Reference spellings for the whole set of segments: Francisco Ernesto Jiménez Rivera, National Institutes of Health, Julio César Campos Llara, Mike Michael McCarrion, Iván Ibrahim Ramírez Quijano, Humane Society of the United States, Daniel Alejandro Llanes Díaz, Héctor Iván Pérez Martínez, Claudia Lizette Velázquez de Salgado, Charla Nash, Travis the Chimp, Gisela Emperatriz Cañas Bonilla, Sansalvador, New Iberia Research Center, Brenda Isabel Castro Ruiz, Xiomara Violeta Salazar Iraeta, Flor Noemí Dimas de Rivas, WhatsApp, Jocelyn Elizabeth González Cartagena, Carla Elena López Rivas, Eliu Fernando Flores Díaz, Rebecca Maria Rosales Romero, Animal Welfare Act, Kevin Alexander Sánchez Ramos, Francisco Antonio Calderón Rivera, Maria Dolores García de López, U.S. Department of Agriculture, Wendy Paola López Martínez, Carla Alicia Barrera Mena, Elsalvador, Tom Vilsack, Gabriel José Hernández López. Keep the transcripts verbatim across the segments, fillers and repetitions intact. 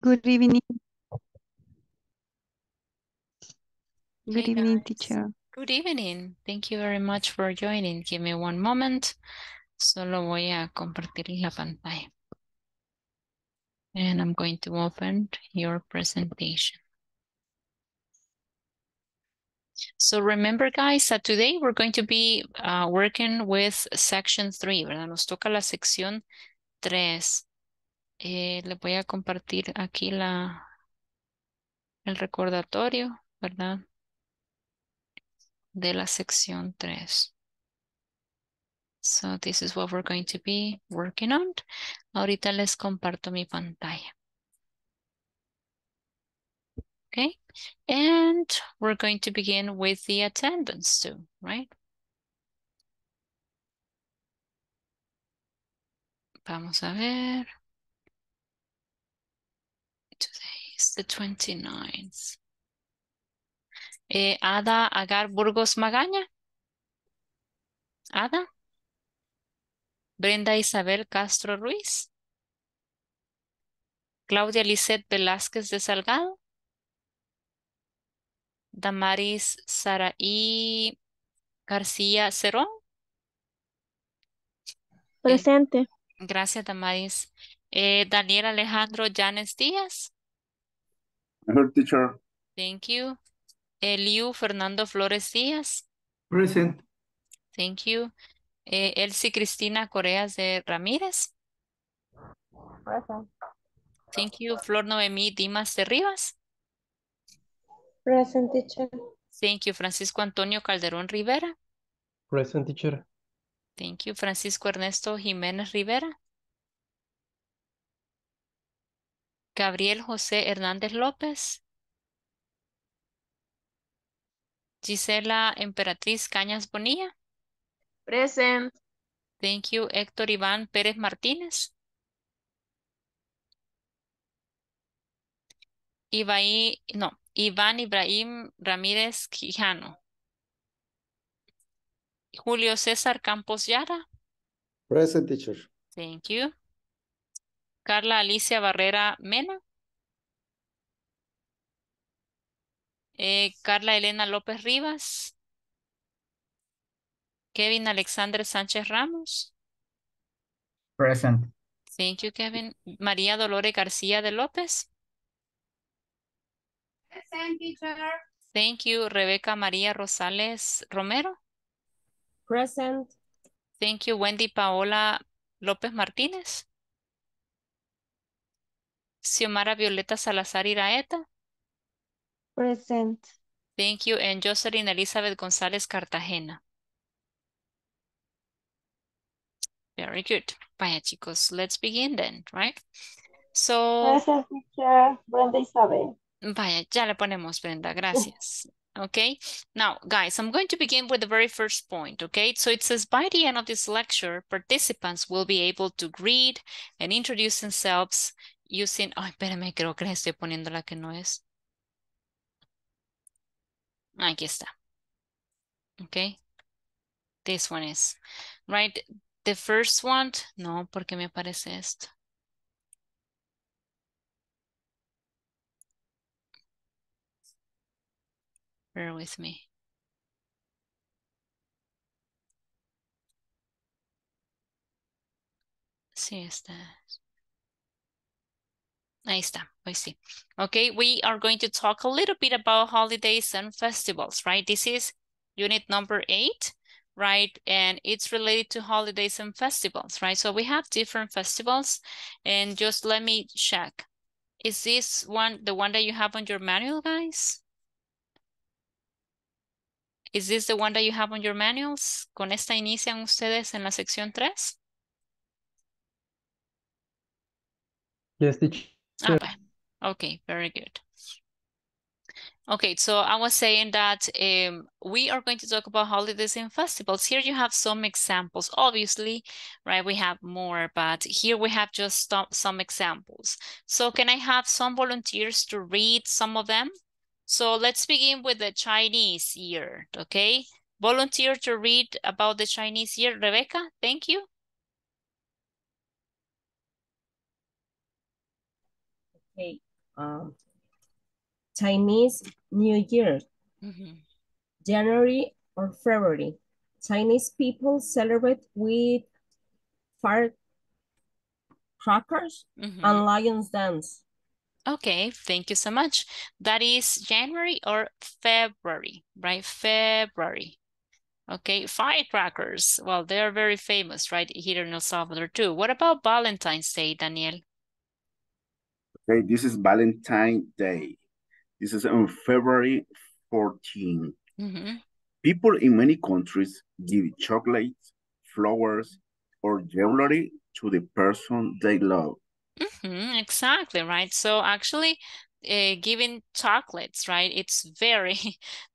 Good evening. Good hey evening, guys. Teacher. Good evening. Thank you very much for joining. Give me one moment. Solo voy a compartir la pantalla. And I'm going to open your presentation. So remember, guys, that today we're going to be uh, working with section three, ¿verdad? Nos toca la sección tres. Eh, les voy a compartir aquí la, el recordatorio, ¿verdad? De la sección tres. So this is what we're going to be working on. Ahorita les comparto mi pantalla. Okay, and we're going to begin with the attendance too, right? Vamos a ver. Today is the twenty-ninth. Eh, Ada Agar Burgos Magaña. Ada. Brenda Isabel Castro Ruiz. Claudia Lizette Velázquez de Salgado. Damaris Saraí García Cerón. Presente. Eh, gracias, Damaris. Eh, Daniel Alejandro Llanes Díaz. Hello, teacher. Thank you. Eliu Fernando Flores Díaz. Present. Thank you. Eh, Elsie Cristina Coreas de Ramírez. Present. Thank you. Flor Noemí Dimas de Rivas. Present, teacher. Thank you. Francisco Antonio Calderón Rivera. Present, teacher. Thank you. Francisco Ernesto Jiménez Rivera. Gabriel José Hernández López. Gisela Emperatriz Cañas Bonilla. Present. Thank you. Héctor Iván Pérez Martínez. Ibai, no, Iván Ibrahim Ramírez Quijano. Julio César Campos Llara. Present, teacher. Thank you. Carla Alicia Barrera Mena. Eh, Carla Elena López Rivas. Kevin Alexander Sánchez Ramos. Present. Thank you, Kevin. Maria Dolores García de López. Present, teacher. Thank you. Rebecca Maria Rosales Romero. Present. Thank you. Wendy Paola López Martínez. Xiomara Violeta Salazar Iraeta. Present. Thank you. And Jocelyn Elizabeth González Cartagena. Very good. Vaya, chicos. Let's begin then, right? So... Present, teacher. Brenda Isabel. Vaya, ya le ponemos, Brenda. Gracias. Okay. Now, guys, I'm going to begin with the very first point, okay? So it says, by the end of this lecture, participants will be able to greet and introduce themselves using... Ay, espérame, creo que les estoy poniendo la que no es. Aquí está. Okay. This one is, right? The first one, no, porque me aparece esto. Bear with me. Sí, está. Ahí está, hoy sí. Okay, we are going to talk a little bit about holidays and festivals, right? This is unit number eight. Right, and it's related to holidays and festivals, right? So we have different festivals, and just let me check. Is this one, the one that you have on your manual, guys? Is this the one that you have on your manuals? Con esta inician ustedes en la sección tres? Yes, teacher. Okay. Okay, very good. Okay, so I was saying that um, we are going to talk about holidays and festivals. Here you have some examples, obviously, right? We have more, but here we have just some examples. So can I have some volunteers to read some of them? So let's begin with the Chinese year, okay? Volunteer to read about the Chinese year. Rebecca, thank you. Okay, um, Chinese New Year, mm-hmm. January or February. Chinese people celebrate with firecrackers mm-hmm. and lions dance. Okay, thank you so much. That is January or February, right? February. Okay, firecrackers. Well, they are very famous, right? Here in El Salvador too. What about Valentine's Day, Daniel? Okay, this is Valentine's Day. This is on February fourteenth. Mm-hmm. People in many countries give chocolate, flowers, or jewelry to the person they love. Mm-hmm, exactly, right? So actually, uh, giving chocolates, right? It's very,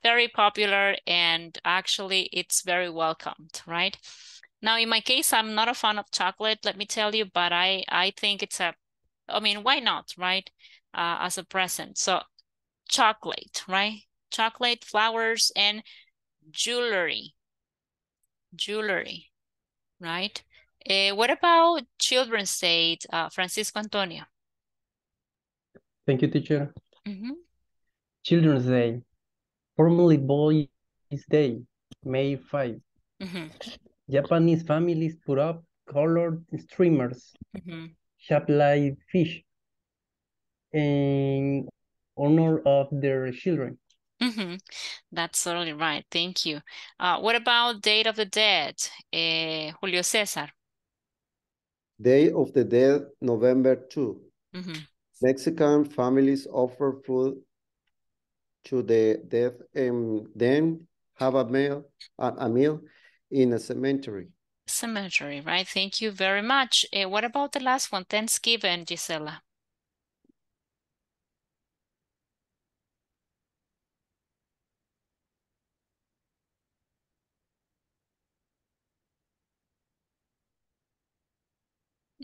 very popular, and actually it's very welcomed, right? Now, in my case, I'm not a fan of chocolate, let me tell you, but I, I think it's a, I mean, why not, right? Uh, as a present. So chocolate, right? Chocolate, flowers, and jewelry, jewelry, right? Uh, what about Children's Day, uh, Francisco Antonio? Thank you, teacher. Mm-hmm. Children's Day, formerly Boys' Day, May fifth. Mm-hmm. Japanese families put up colored streamers, mm-hmm. shaped like fish, in honor of their children. Mm-hmm. That's totally right. Thank you. Uh, what about Day of the Dead, uh, Julio Cesar? Day of the Dead, November second. Mm-hmm. Mexican families offer food to the dead and then have a meal, a meal in a cemetery. Cemetery, right? Thank you very much. Uh, what about the last one, Thanksgiving, Gisela?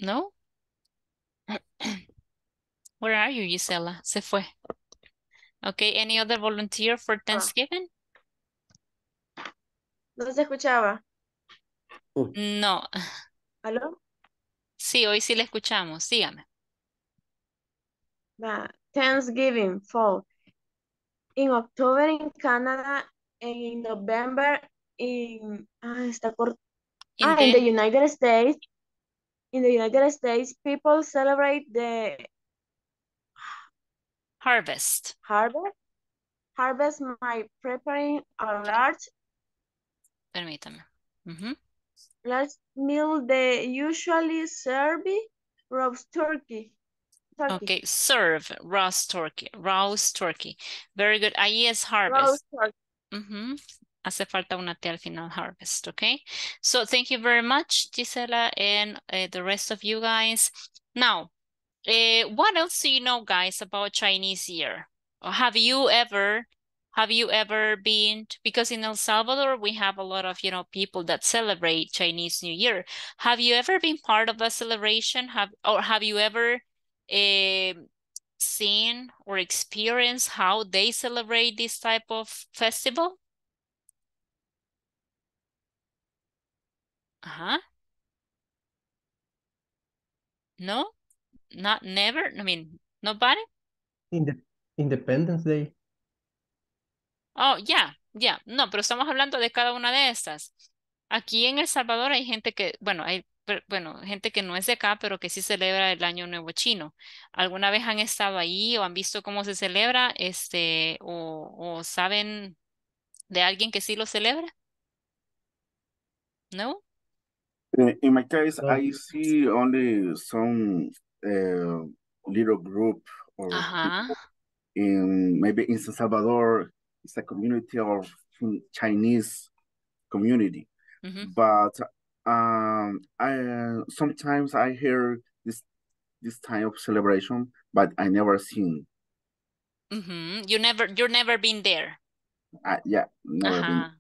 No? Where are you, Gisela? Se fue. Okay, any other volunteer for Thanksgiving? No se escuchaba. No. ¿Aló? Sí, hoy sí le escuchamos. Dígame. The Thanksgiving fall in October in Canada and in November in, ah, está cort... in, ah, the... in the United States. In the United States, people celebrate the harvest. Harvest? Harvest by preparing a large, Permítame. Mm-hmm. large meal they usually serve roast turkey. turkey. Okay, serve roast turkey. Roast turkey. Very good. Ahí es harvest. Roast turkey. Mm-hmm. Hace falta una T al final, harvest, okay? So thank you very much, Gisela, and uh, the rest of you guys. Now, uh, what else do you know, guys, about Chinese year? Or have you ever, have you ever been, to, because in El Salvador, we have a lot of, you know, people that celebrate Chinese New Year. Have you ever been part of a celebration? Have, or have you ever uh, seen or experienced how they celebrate this type of festival? Uh-huh. No, not never. I mean, nobody. In the Independence Day. Oh, yeah, yeah. No, pero estamos hablando de cada una de estas. Aquí en El Salvador hay gente que, bueno, hay, bueno, gente que no es de acá, pero que sí celebra el Año Nuevo Chino. ¿Alguna vez han estado ahí o han visto cómo se celebra, este, o, o saben de alguien que sí lo celebra? No. In my case, I see only some uh, little group or uh-huh. in maybe in San Salvador, it's a community of Chinese community. Mm-hmm. But um, I sometimes I hear this this type of celebration, but I never seen. Mm-hmm. You never, you've never been there. Uh, yeah, never uh-huh. been.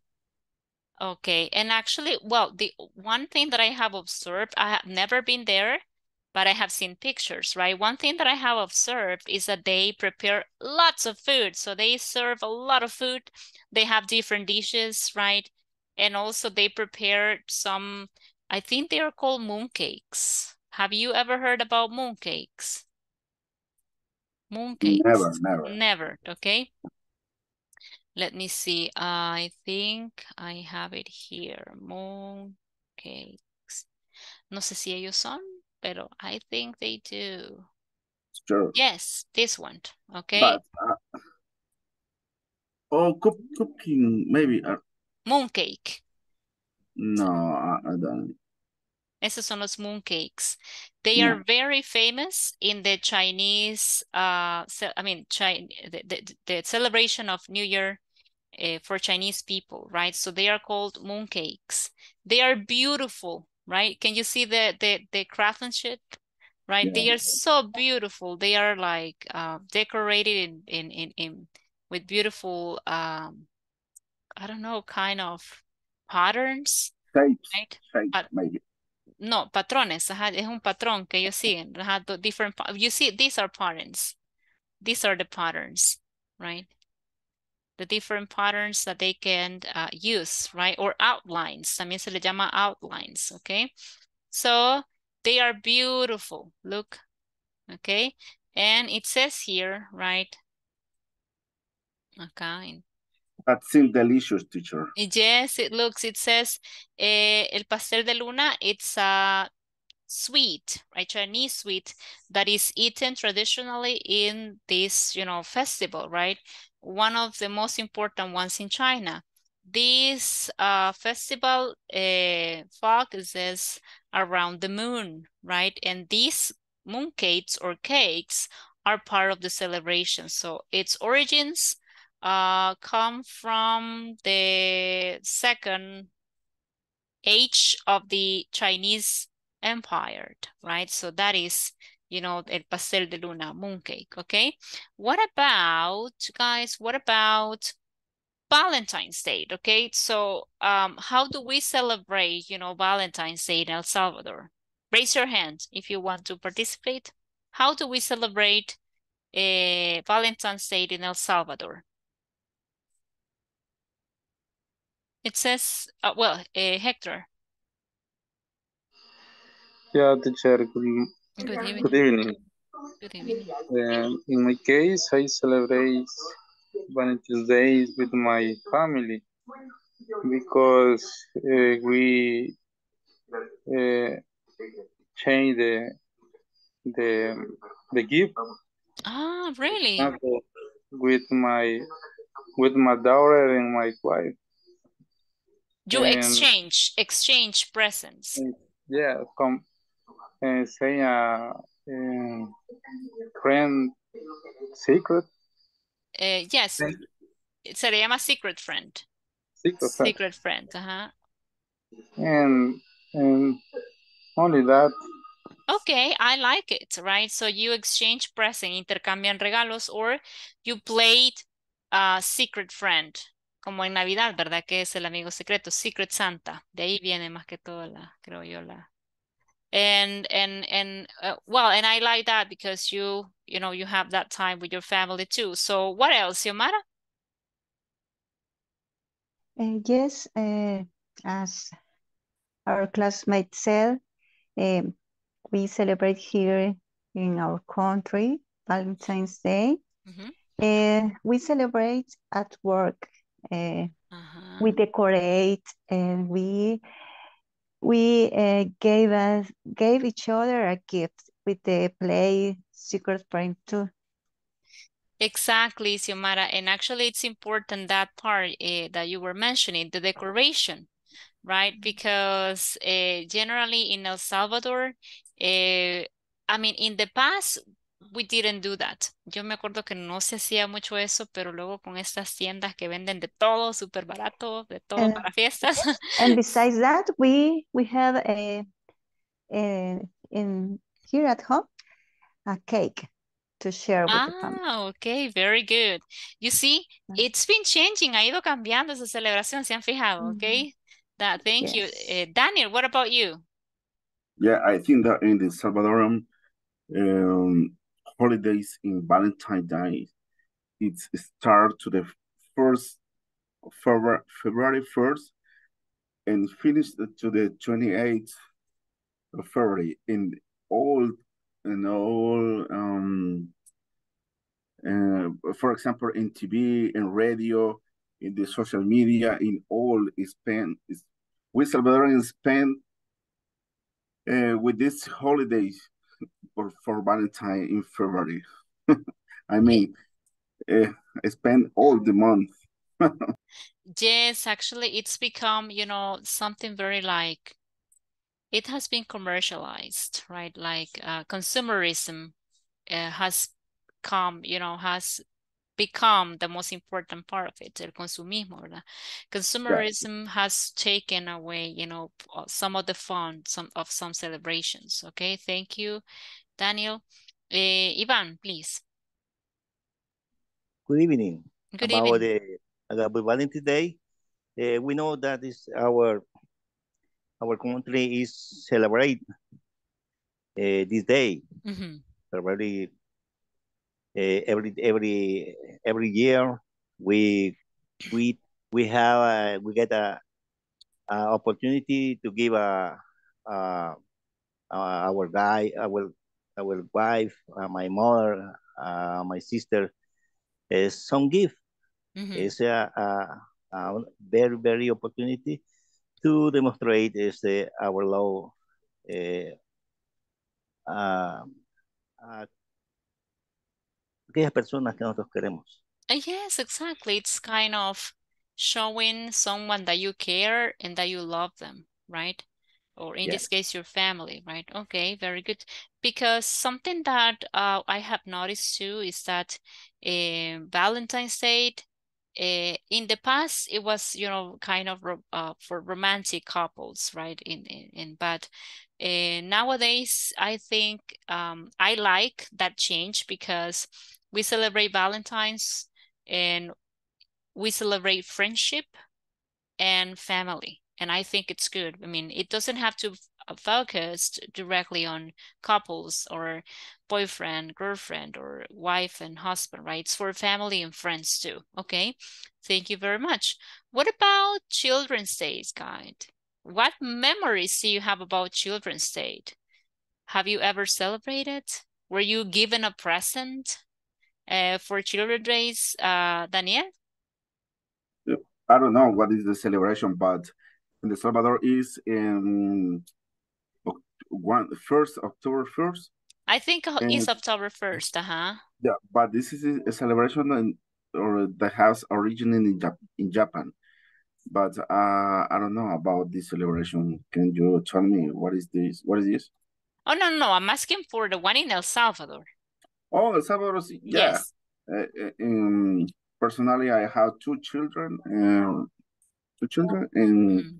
Okay, and actually, well, the one thing that I have observed, I have never been there, but I have seen pictures, right? One thing that I have observed is that they prepare lots of food. So they serve a lot of food. They have different dishes, right? And also they prepare some, I think they are called mooncakes. Have you ever heard about mooncakes? Mooncakes. Never, never. Never, okay. Let me see. I think I have it here. Mooncakes. No sé si ellos son, pero I think they do. Sure. Yes, this one, okay. But, uh, oh, cook, cooking, maybe. Uh, mooncake. No, I don't. Esos son los mooncakes. They yeah. are very famous in the Chinese, uh, I mean, China, the, the, the celebration of New Year uh, for Chinese people, right? So they are called mooncakes. They are beautiful, right? Can you see the, the, the craftsmanship, right? Yeah. They are so beautiful. They are like uh, decorated in, in, in, in with beautiful, um, I don't know, kind of patterns. Shapes, right? Shapes, but, maybe. No, patrones, ajá, es un patrón que ellos siguen, ajá, different, you see, these are patterns, these are the patterns, right? The different patterns that they can uh, use, right? Or outlines, también se le llama outlines, okay? So, they are beautiful, look, okay? And it says here, right? Okay. That seems delicious, teacher. Yes, it looks, it says, eh, el pastel de luna, it's a sweet, a Chinese sweet that is eaten traditionally in this, you know, festival, right? One of the most important ones in China. This uh, festival uh, focuses around the moon, right? And these mooncakes or cakes are part of the celebration. So its origins Uh, come from the second age of the Chinese Empire, right? So that is, you know, el pastel de luna, mooncake, okay? What about, guys, what about Valentine's Day, okay? So um, how do we celebrate, you know, Valentine's Day in El Salvador? Raise your hand if you want to participate. How do we celebrate uh, Valentine's Day in El Salvador? It says, uh, well, uh, Hector. Yeah, teacher. Good, good evening. Good evening. Good evening. Uh, in my case, I celebrate Valentine's Day with my family because uh, we uh, change the the the gift. Ah, really? With my with my daughter and my wife. You exchange, and, exchange presents. Yeah, come uh, say a uh, friend secret. Uh, yes, friend. Se le llama secret friend. Secret friend. Secret friend, uh-huh. And, and only that. Okay, I like it, right? So you exchange presents, intercambian regalos, or you played uh, secret friend. Como en Navidad, ¿verdad? Que es el amigo secreto, Secret Santa. De ahí viene más que todo la, creo yo, la... And, and, and, uh, well, and I like that because you, you know, you have that time with your family too. So what else, Xiomara? Uh, yes, uh, as our classmate said, uh, we celebrate here in our country, Valentine's Day. Mm-hmm. Uh, we celebrate at work. Uh, uh-huh. We decorate and we we uh, gave us gave each other a gift with the play Secret Friend too. Exactly, Xiomara, and actually it's important that part uh, that you were mentioning, the decoration, right? Because uh, generally in El Salvador, uh, I mean in the past. We didn't do that. Yo me acuerdo que no se hacía mucho eso, pero luego con estas tiendas que venden de todo, súper barato, de todo and, para fiestas. And besides that, we we have a, a in here at home a cake to share with ah, the family. Ah, okay, very good. You see, it's been changing. Ha ido cambiando esa celebración. Se han fijado, okay? That, thank yes. you, uh, Daniel. What about you? Yeah, I think that in the Salvadoran. Um, Holidays in Valentine's Day. It starts to the first February first and finished to the twenty eighth of February. In all in all um, uh, for example, in T V, in radio, in the social media, in all spend. We Salvadorians spend uh, with this holiday for, for Valentine in February. I mean, uh, I spend all the month. Yes, actually, it's become, you know, something very like, it has been commercialized, right? Like uh, consumerism uh, has come, you know, has become the most important part of it, el consumismo, ¿verdad? Consumerism right. has taken away, you know, some of the fun some of some celebrations. Okay, thank you, Daniel. Uh, Ivan, please. Good evening. Good About evening. The, about Valentine's Day, uh, we know that is our Our country is celebrate uh, this day. Mm-hmm. Every, uh, every every every year we we we have a, we get a, a opportunity to give a, a, a our guy our our wife, uh, my mother, uh, my sister, uh, some gift. Mm-hmm. It's a, a, a very very opportunity to demonstrate is uh, our love uh, uh, uh, aquellas personas que nosotros queremos. Yes, exactly. It's kind of showing someone that you care and that you love them, right? Or in yes. this case, your family, right? Okay, very good. Because something that uh, I have noticed too is that uh, Valentine's Day, Uh, in the past, it was, you know, kind of ro uh, for romantic couples, right? In in, in but uh, nowadays, I think um, I like that change because we celebrate Valentine's and we celebrate friendship and family, and I think it's good. I mean, it doesn't have to focus directly on couples or boyfriend, girlfriend, or wife and husband, right? It's for family and friends too. Okay, thank you very much. What about Children's Day, guys? What memories do you have about Children's Day? Have you ever celebrated? Were you given a present uh, for Children's Day, uh, Daniel? I don't know what is the celebration, but in El Salvador is in One first October first. I think it's and, October first, uh-huh. Yeah, but this is a celebration and or that has originated in, Jap in Japan. But uh, I don't know about this celebration. Can you tell me what is this? What is this? Oh no, no, I'm asking for the one in El Salvador. Oh, El Salvador, yeah. Yes. Uh, um, personally, I have two children, uh, two children, and. Mm.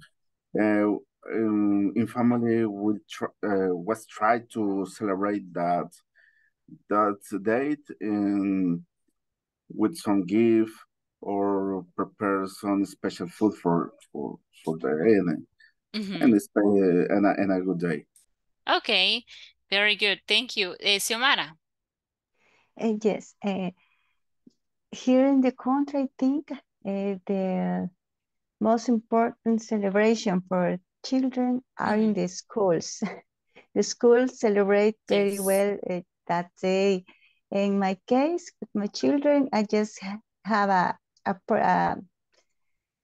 Uh, Um, in family, we try, uh, was try to celebrate that that date and with some gift or prepare some special food for for for the evening. Mm-hmm. And it's uh, and, a, and a good day. Okay, very good. Thank you, uh, Xiomara. Uh, yes, uh, here in the country, I think uh, the most important celebration for children are in the schools. The schools celebrate very yes. well uh, that day. In my case, with my children, I just have a a, a,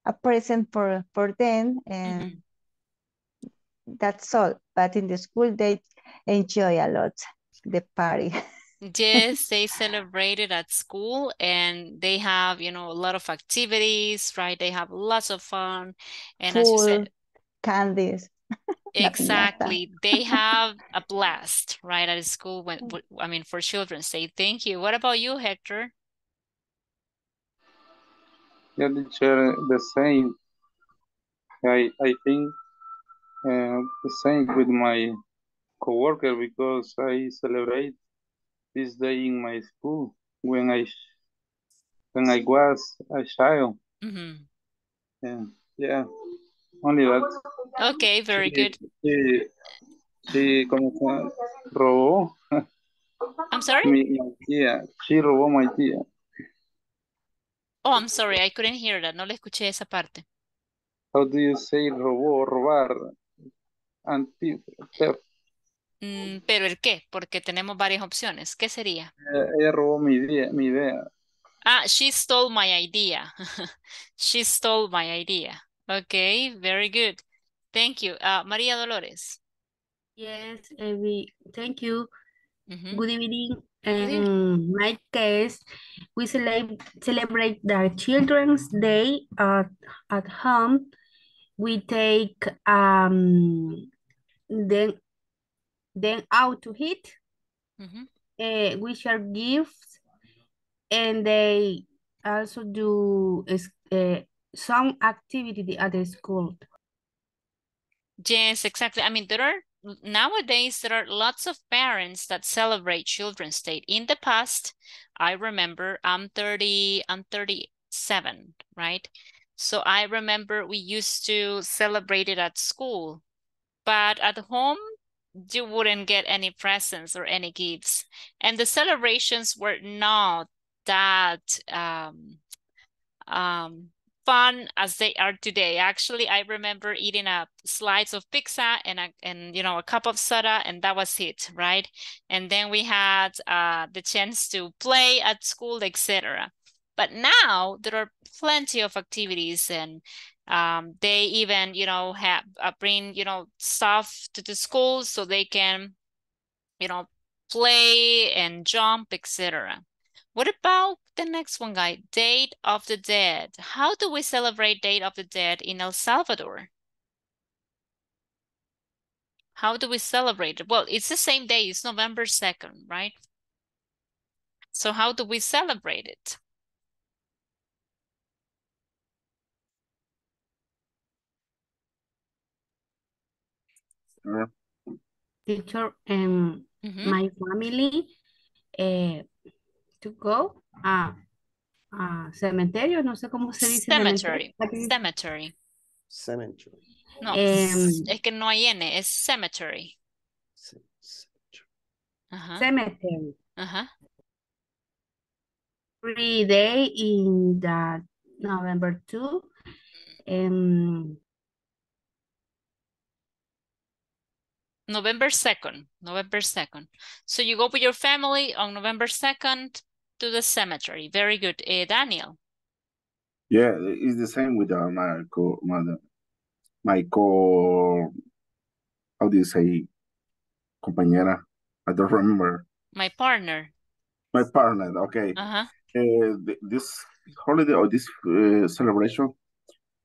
a present for, for them, and mm-hmm. that's all. But in the school, they enjoy a lot the party. Yes, they celebrated at school and they have, you know, a lot of activities, right? They have lots of fun. And cool. as you said, candies. Exactly. Like they have a blast, right, at school. When I mean, for children's day. Thank you. What about you, Hector? Yeah, the same. I I think uh, the same with my coworker because I celebrate this day in my school when I when I was a child. Mm-hmm. Yeah. Yeah. Only that. Okay, very she, good. She, she, como, robó. I'm sorry? Mi, my tía. She robó my tía. Oh, I'm sorry. I couldn't hear that. No le escuché esa parte. How do you say robó, robar? And Mm, ¿pero el qué? Porque tenemos varias opciones. ¿Qué sería? Eh, ella robó mi idea, mi idea. Ah, she stole my idea. She stole my idea. Okay, very good. Thank you. Uh, Maria Dolores. Yes, Evie. Thank you. Mm-hmm. Good evening. In my case, we cele celebrate the Children's Day at, at home. We take um, them, them out to eat. Mm-hmm. Uh, we share gifts, and they also do uh, some activity at the school. Yes, exactly. I mean, there are nowadays, there are lots of parents that celebrate Children's Day. In the past, I remember, I'm thirty, I'm thirty-seven, right? So I remember we used to celebrate it at school, but at home, you wouldn't get any presents or any gifts. And the celebrations were not that um, um, fun as they are today. Actually, I remember eating a slice of pizza and a, and you know, a cup of soda, and that was it, right? And then we had uh, the chance to play at school, et cetera. But now there are plenty of activities, and um, they even, you know, have uh, bring, you know, stuff to the school so they can, you know, play and jump, et cetera. What about the next one, guy? Day of the Dead. How do we celebrate Day of the Dead in El Salvador? How do we celebrate it? Well, it's the same day. It's November second, right? So how do we celebrate it? Teacher and mm-hmm. my family uh, to go a, a cementerio, no sé cómo se dice. Cemetery. Cemetery. Cemetery. No, um, es que no hay N, es cemetery. Cemetery. Uh-huh. Cemetery. Uh-huh. Every day in the November second. Um, November second, November second. So you go with your family on November second to the cemetery. Very good. Uh, Daniel? Yeah, it's the same with uh, my co, my, my co, how do you say, compañera? I don't remember. My partner. My partner, okay. Uh-huh. Uh, this holiday or this uh, celebration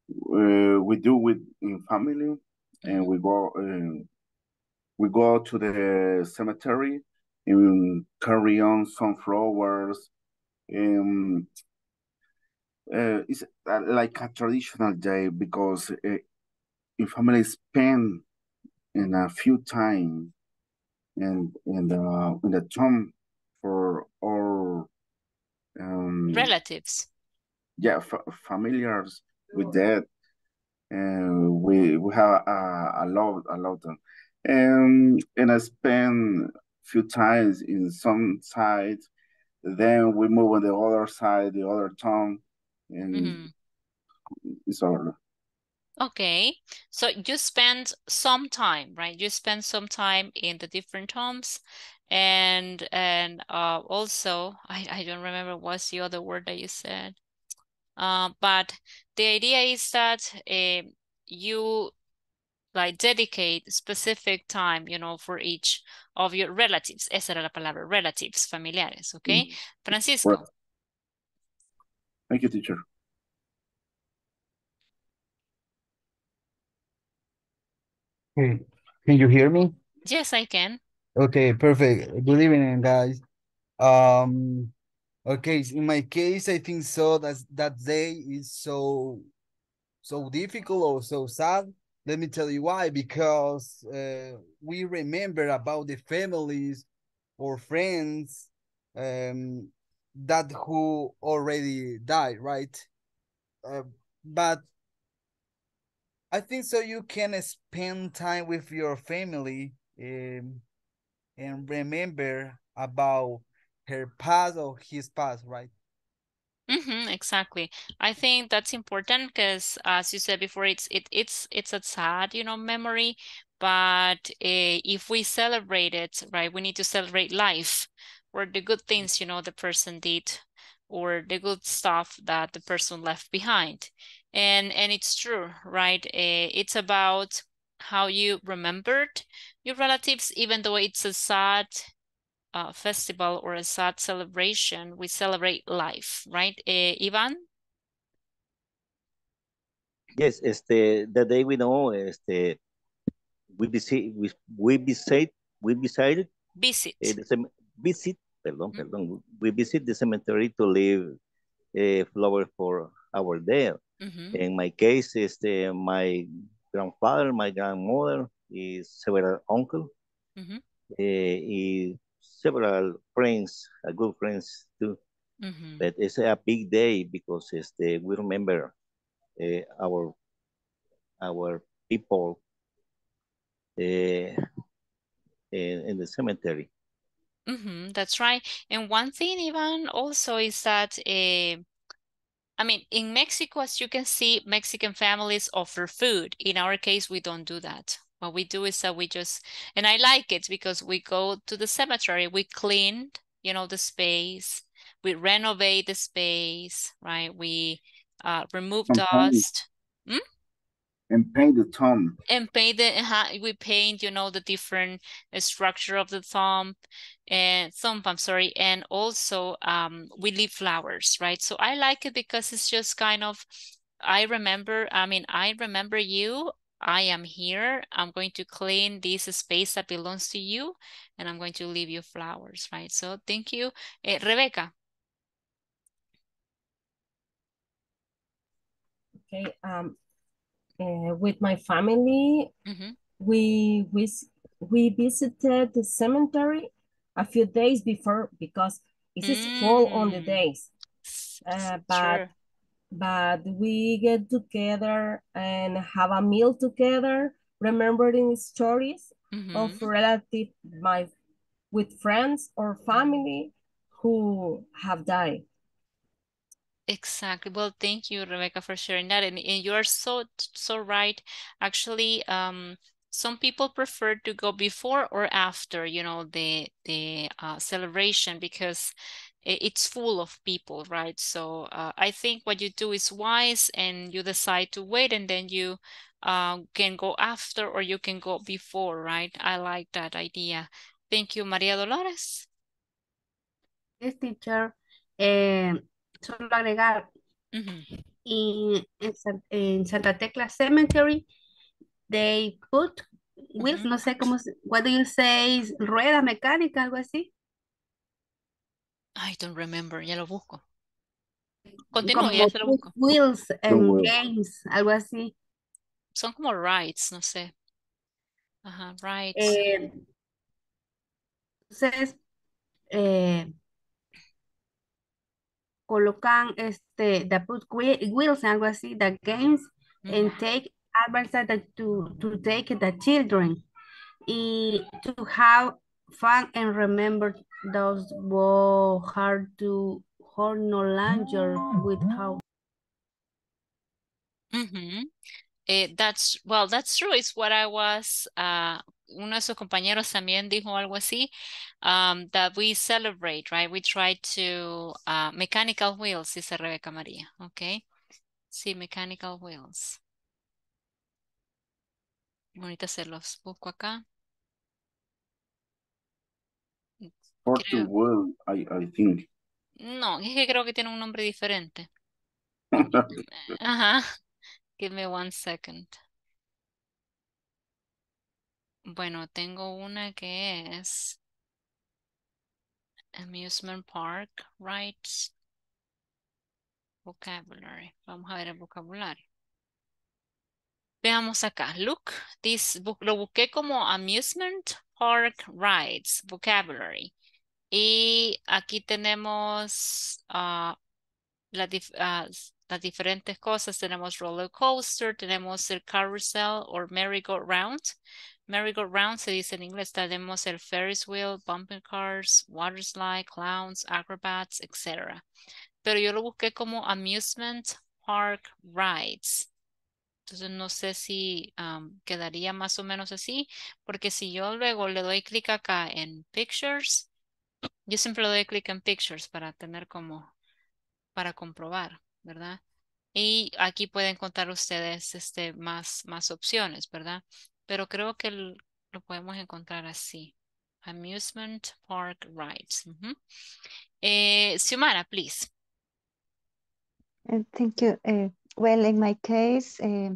uh, we do with in family, and we go... Uh, We go to the cemetery and carry on some flowers. Um, uh, it's like a traditional day because uh, in family spend in a few time and in, uh, in the tomb for all um, relatives. Yeah, f familiars with that. Uh, we we have a, a lot a lot of. And and I spend few times in some side, then we move on the other side, the other town, and mm-hmm. it's all. Okay, so you spend some time, right? You spend some time in the different homes, and and uh, also I I don't remember what's the other word that you said, uh, but the idea is that uh, you. Like dedicate specific time, you know, for each of your relatives. Esa era la palabra, relatives, familiares, okay? Mm. Francisco. Well, thank you, teacher. Hey, can you hear me? Yes, I can. Okay, perfect. Good evening, guys. Um, okay, in my case, I think so that that day is so, so difficult or so sad. Let me tell you why, because uh, we remember about the families or friends um, that who already died, right? Uh, but I think so you can spend time with your family um, and remember about her past or his past, right? Mm-hmm, exactly. I think that's important because, as you said before, it's it it's it's a sad, you know, memory, But uh, if we celebrate it, right, we need to celebrate life or the good things, you know, the person did or the good stuff that the person left behind. And, and it's true, right? Uh, it's about how you remembered your relatives, even though it's a sad uh, festival or a sad celebration, we celebrate life, right? Uh, Ivan? Yes, este, the day we know, este, we visit, we, we visit, we visit, visit, uh, visit, perdón, mm-hmm. perdón, we visit the cemetery to leave a uh, flower for our dead. Mm-hmm. In my case, este, my grandfather, my grandmother, is several uncle, mm-hmm. uh, several friends, uh, good friends too. Mm-hmm. But it's a big day because este, we remember Uh, our our people uh, in, in the cemetery. Mm-hmm, that's right. And one thing, Ivan, also is that, uh, I mean, in Mexico, as you can see, Mexican families offer food. In our case, we don't do that. What we do is that we just, and I like it because we go to the cemetery, we clean, you know, the space, we renovate the space, right? We Uh, remove and dust, paint. Hmm? And paint the tomb. And paint the uh, we paint, you know, the different uh, structure of the tomb and thumb. I'm sorry, and also um, we leave flowers, right? So I like it because it's just kind of, I remember. I mean, I remember you. I am here. I'm going to clean this space that belongs to you, and I'm going to leave you flowers, right? So thank you, uh, Rebecca. Okay, um, uh, with my family, mm-hmm. we, we we visited the cemetery a few days before because it is mm. full on the days. Uh, but sure. but we get together and have a meal together, remembering stories mm-hmm. of relative my with friends or family who have died. Exactly. Well, thank you, Rebecca, for sharing that. And, and you are so, so right. Actually, um, some people prefer to go before or after, you know, the, the uh, celebration because it's full of people, right? So uh, I think what you do is wise and you decide to wait and then you uh, can go after or you can go before, right? I like that idea. Thank you, Maria Dolores. Yes, teacher. Um... Solo agregar, mm-hmm. in, in, in Santa Tecla Cemetery, they put wheels, mm-hmm. no sé cómo, what do you say, rueda mecánica, algo así. I don't remember, ya lo busco. Continúo, ya se lo busco. Wheels and oh, games, algo así. Son como rides, no sé. Ajá, rides. Eh, entonces, eh, colocan este the put wheels algo así the games mm-hmm. and take advertise to to take the children and to have fun and remember those who hard to hold no longer with how. Mm-hmm. eh, that's well that's true. It's what I was. Uh, uno de sus compañeros también dijo algo así. Um, that we celebrate, right? We try to, uh, mechanical wheels, dice Rebeca Maria, okay? Sí, mechanical wheels. Ahorita se los busco acá. Forty wheel, I, I think. No, es que creo que tiene un nombre diferente. Ajá. Give me one second. Bueno, tengo una que es... Amusement park, right? Vocabulary. Vamos a ver el vocabulario. Veamos acá. Look, this book, lo busqué como amusement park rides, vocabulary. Y aquí tenemos uh, la dif uh, las diferentes cosas. Tenemos roller coaster, tenemos el carousel o merry-go-round. Merry-go-round se dice en inglés, tenemos el Ferris wheel, bumping cars, water slide, clowns, acrobats, etcétera. Pero yo lo busqué como amusement park rides. Entonces no sé si um, quedaría más o menos así, porque si yo luego le doy clic acá en Pictures, yo siempre le doy clic en Pictures para tener como, para comprobar, ¿verdad? Y aquí pueden encontrar ustedes este, más, más opciones, ¿verdad? Pero creo que el, lo podemos encontrar así. Amusement Park Rides. Uh-huh. eh, Xiomara, please. Uh, thank you. Uh, well, in my case, uh,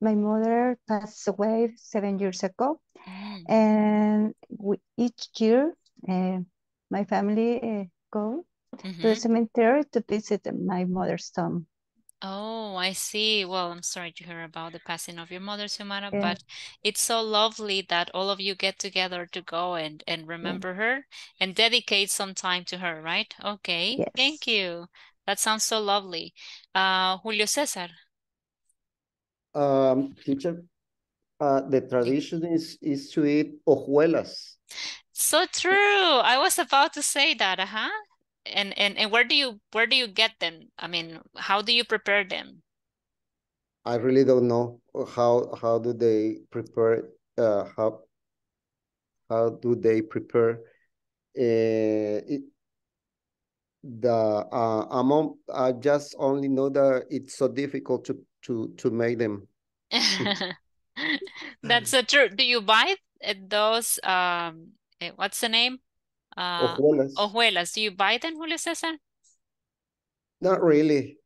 my mother passed away seven years ago. Mm. And we, each year, uh, my family uh, go mm-hmm. to the cemetery to visit my mother's tomb. Oh, I see. Well, I'm sorry to hear about the passing of your mother, Xiomara, yeah. but it's so lovely that all of you get together to go and, and remember yeah. her and dedicate some time to her, right? Okay, yes. Thank you. That sounds so lovely. Uh, Julio César. Um, teacher, uh, the tradition is, is to eat hojuelas. So true. I was about to say that, uh-huh. And, and and where do you where do you get them? I mean, how do you prepare them? I really don't know how how do they prepare uh, how how do they prepare uh, it, the uh, amount. I just only know that it's so difficult to to to make them. That's so true. Do you buy those? Um, what's the name? Uh, Ojuelas. Ojuelas. Do you buy them, Julio César? Not really.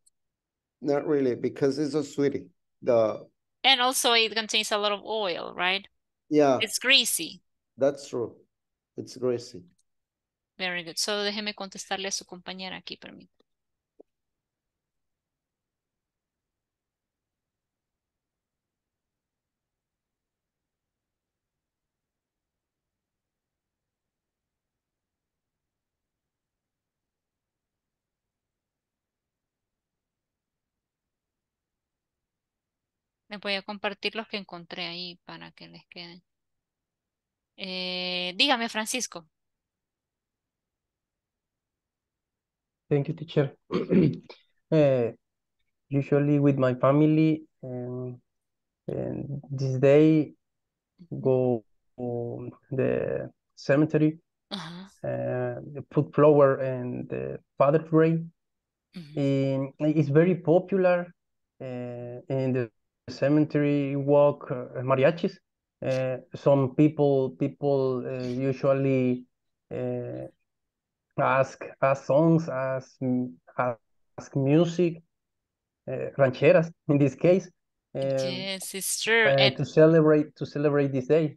Not really, because it's a sweetie. The... And also it contains a lot of oil, right? Yeah. It's greasy. That's true. It's greasy. Very good. So déjeme contestarle a su compañera aquí, permítame. Les voy a compartir los que encontré ahí para que les queden. Eh, dígame, Francisco. Thank you, teacher. uh, usually with my family, um, and this day go to the cemetery, uh-huh. uh, put flower and the Father Ray. Uh-huh. It's very popular uh, in the cemetery walk uh, mariachis. Uh, some people people uh, usually uh, ask as songs as ask music uh, rancheras in this case. Uh, yes, it's true. Uh, and to celebrate to celebrate this day.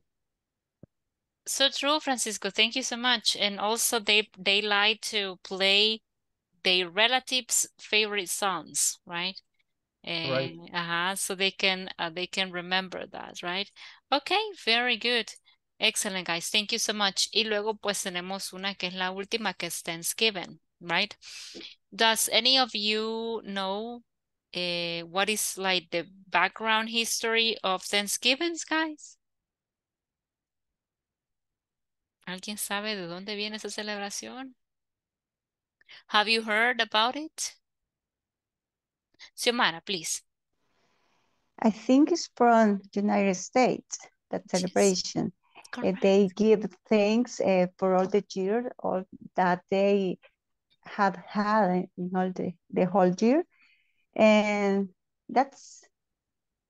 So true, Francisco. Thank you so much. And also they they like to play their relatives' favorite songs, right? And, right. Uh-huh, so they can uh, they can remember that, right? Okay, very good. Excellent, guys. Thank you so much. Y luego pues tenemos una que es la última, que es Thanksgiving, right? Does any of you know uh, what is like the background history of Thanksgiving, guys? ¿Alguien sabe de dónde viene esa celebración? Have you heard about it? Xiomara, please. I think it's from the United States, that celebration. Yes. Uh, they give thanks uh, for all the year all that they have had in all the, the whole year. And that's,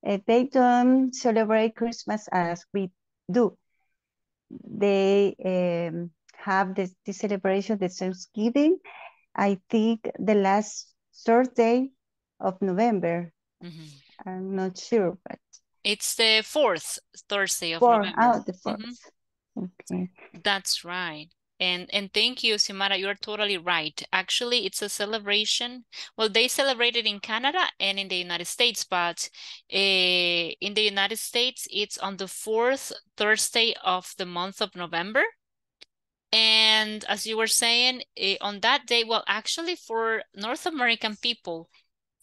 uh, they don't celebrate Christmas as we do. They um, have this, this celebration, the Thanksgiving, I think the last Thursday of November. Mm-hmm. I'm not sure, but it's the fourth Thursday of fourth, November. Oh, the fourth. Mm-hmm. Okay. That's right. And and thank you, Xiomara. You are totally right. Actually, it's a celebration. Well, they celebrate it in Canada and in the United States, but uh, in the United States, it's on the fourth Thursday of the month of November. And as you were saying, uh, on that day, well, actually for North American people,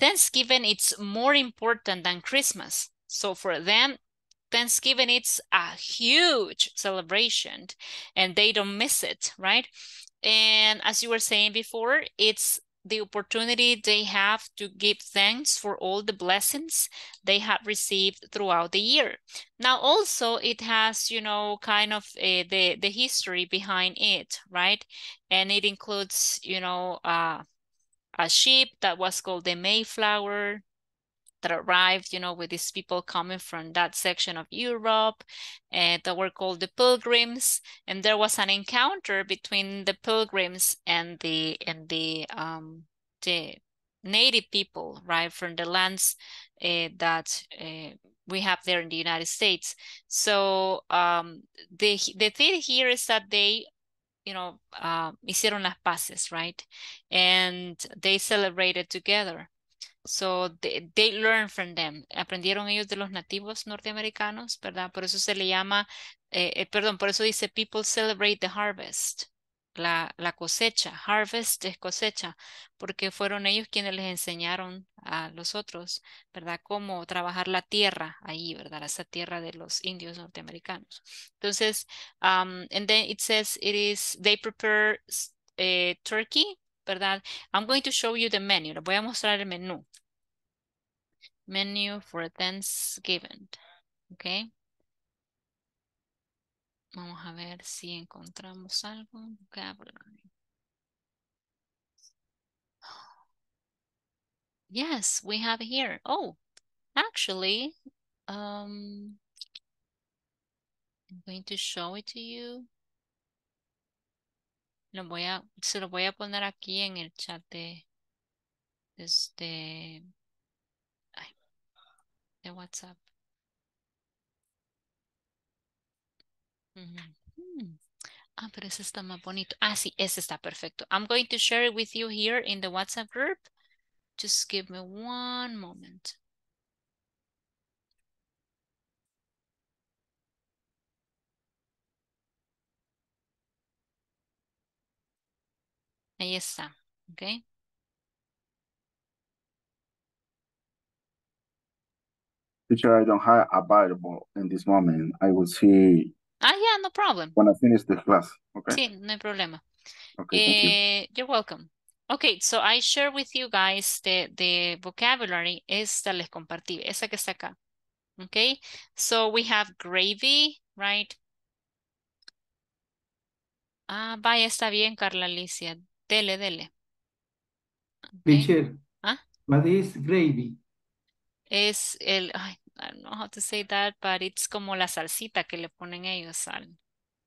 Thanksgiving, it's more important than Christmas. So for them, Thanksgiving, it's a huge celebration and they don't miss it, right? And as you were saying before, it's the opportunity they have to give thanks for all the blessings they had received throughout the year. Now also it has, you know, kind of uh, the, the history behind it, right? And it includes, you know, uh, a ship that was called the Mayflower that arrived, you know, with these people coming from that section of Europe and uh, that were called the Pilgrims. And there was an encounter between the Pilgrims and the and the um the native people, right, from the lands uh, that uh, we have there in the United States. So um the the thing here is that they, you know, uh, hicieron las paces, right? And they celebrated together. So they, they learn from them. Aprendieron ellos de los nativos norteamericanos, ¿verdad? Por eso se le llama, eh, eh, perdón, por eso dice people celebrate the harvest, la, la cosecha. Harvest es cosecha, porque fueron ellos quienes les enseñaron a los otros, ¿verdad? Cómo trabajar la tierra ahí, ¿verdad? Esa tierra de los indios norteamericanos. Entonces, um, and then it says it is, they prepare eh, turkey, ¿verdad? I'm going to show you the menu. Le voy a mostrar el menú. Menu for Thanksgiving. Ok. Vamos a ver si encontramos algo. Yes, we have here. Oh, actually, um, I'm going to show it to you. Lo voy a, se lo voy a poner aquí en el chat de, este, ay, de WhatsApp. Mm-hmm. Ah, pero ese está más bonito. Ah, sí, ese está perfecto. I'm going to share it with you here in the WhatsApp group. Just give me one moment. Ahí está, ¿ok? Teacher, I don't have available in this moment. I will see. Ah, yeah, no problem. When I finish the class, okay? Sí, no hay problema. Okay, eh, thank you. You're welcome. Okay, so I share with you guys the, the vocabulary. Esta les compartí, esa que está acá. Okay, so we have gravy, right? Ah, vaya, está bien, Carla Alicia. Dele, dele. Okay. Teacher, ¿ah? What is gravy? Es el, ay, I don't know how to say that, but it's como la salsita que le ponen ellos al,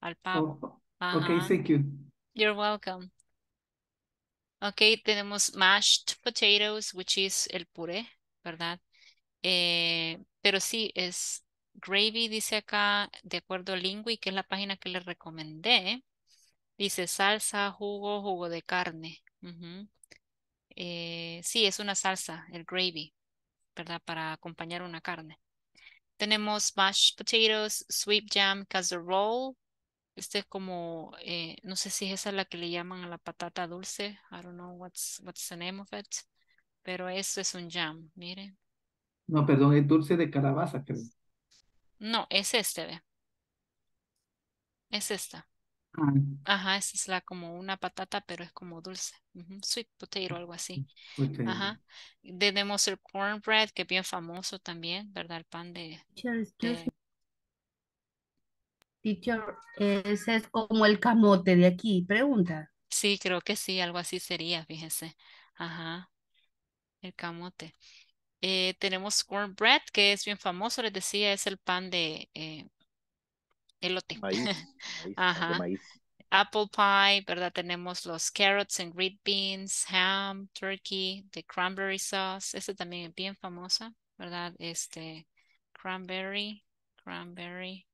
al pavo. Oh, okay, uh-huh. Thank you. You're welcome. Okay, tenemos mashed potatoes, which is el puré, ¿verdad? Eh, pero sí, es gravy, dice acá, de acuerdo a Lingui, que es la página que les recomendé. Dice salsa, jugo, jugo de carne. Uh-huh. eh, sí, es una salsa, el gravy, ¿verdad? Para acompañar una carne. Tenemos mashed potatoes, sweet jam, casserole. Este es como, eh, no sé si esa es la que le llaman a la patata dulce. I don't know what's, what's the name of it. Pero eso es un jam, miren. No, perdón, es dulce de calabaza, creo. No, es este, ve. Es esta. Ajá, esa es la como una patata, pero es como dulce. Uh-huh. Sweet potato, algo así. Okay. Ajá. Tenemos el cornbread, que es bien famoso también, ¿verdad? El pan de... de... Teacher, ese es como el camote de aquí, pregunta. Sí, creo que sí, algo así sería, fíjense. Ajá, el camote. Eh, tenemos cornbread, que es bien famoso, les decía, es el pan de... Eh, elote. Maíz, maíz, ajá. Maíz. Apple pie, ¿verdad? Tenemos los carrots and green beans, ham, turkey, the cranberry sauce. Este también es bien famosa, ¿verdad? Este cranberry, cranberry.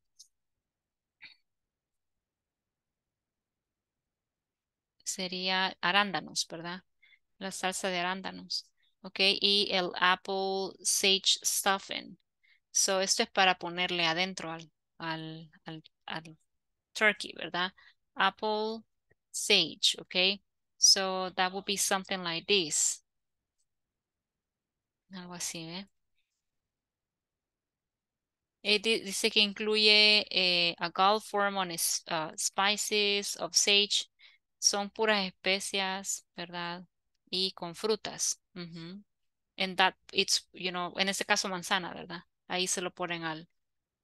Sería arándanos, ¿verdad? La salsa de arándanos. Ok, y el apple sage stuffing. So, esto es para ponerle adentro al Al, al, al turkey, ¿verdad? Apple sage, okay? So that would be something like this. Algo así, ¿eh? It dice que incluye eh, a gall form on his, uh, spices of sage. Son puras especias, ¿verdad? y con frutas. Uh-huh. And that it's, you know, en este caso manzana, ¿verdad? Ahí se lo ponen al,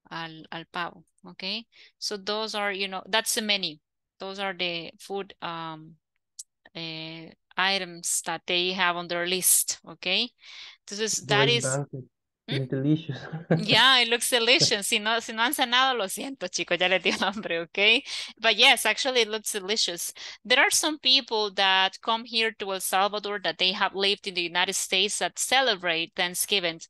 al, al pavo, okay? So those are, you know, that's the menu. Those are the food um, uh, items that they have on their list, okay? Entonces, that Very is... Banking. Mm. Delicious. Yeah, it looks delicious. Si no, si no han cenado, lo siento, chicos, ya les dio hambre, okay? But yes, actually it looks delicious. There are some people that come here to El Salvador that they have lived in the United States that celebrate Thanksgiving.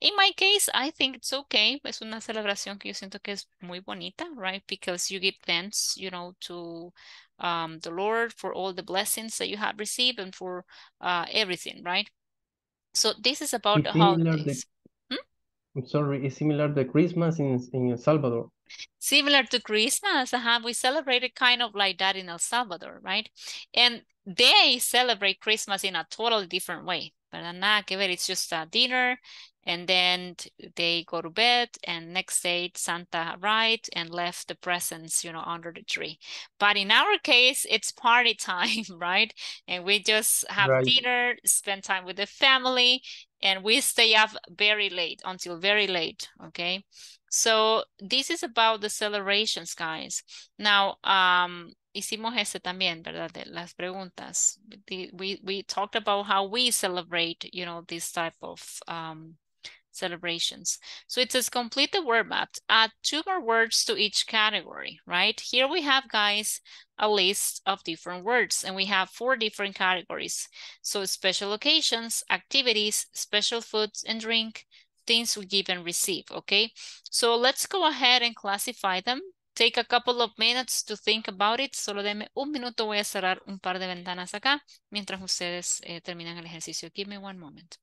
In my case, I think it's okay. Es una celebración que yo siento que es muy bonita, right? Because you give thanks, you know, to um, the Lord for all the blessings that you have received and for uh, everything, right? So this is about the holidays. I'm sorry, it's similar to Christmas in, in El Salvador. Similar to Christmas, uh-huh. We celebrated kind of like that in El Salvador, right? And they celebrate Christmas in a totally different way. But nada que ver, it's just a dinner, and then they go to bed, and next day Santa arrived and left the presents, you know, under the tree. But in our case, it's party time, right? And we just have right. dinner, spend time with the family, and we stay up very late, until very late, okay? So this is about the celebrations, guys. Now, um, hicimos este también, ¿verdad? De las preguntas. The, we, we talked about how we celebrate, you know, this type of um, celebrations. So it says complete the word map. Add two more words to each category, right? Here we have, guys, a list of different words, and we have four different categories. So special occasions, activities, special foods and drink, things we give and receive, okay? So let's go ahead and classify them. Take a couple of minutes to think about it. Solo deme un minuto, voy a cerrar un par de ventanas acá mientras ustedes eh, terminan el ejercicio. Give me one moment.